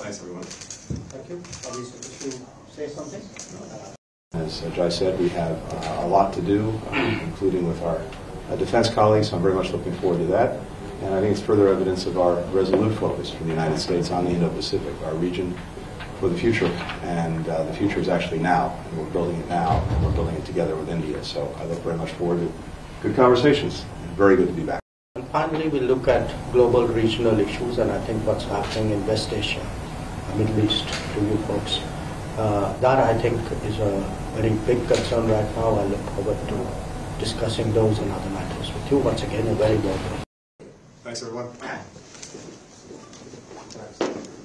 Thanks, everyone. Thank you. Obviously, did you say something? As Jai said, we have a lot to do, including with our defense colleagues. I'm very much looking forward to that. And I think it's further evidence of our resolute focus from the United States on the Indo-Pacific, our region for the future. And the future is actually now, and we're building it now, and we're building it together with India. So I look very much forward to good conversations. Very good to be back. And finally, we look at global regional issues, and I think what's happening in West Asia, Middle East, to you folks. That, I think, is a very big concern right now. I look forward to discussing those and other matters with you once again. A very welcome. Thanks, everyone. Thanks.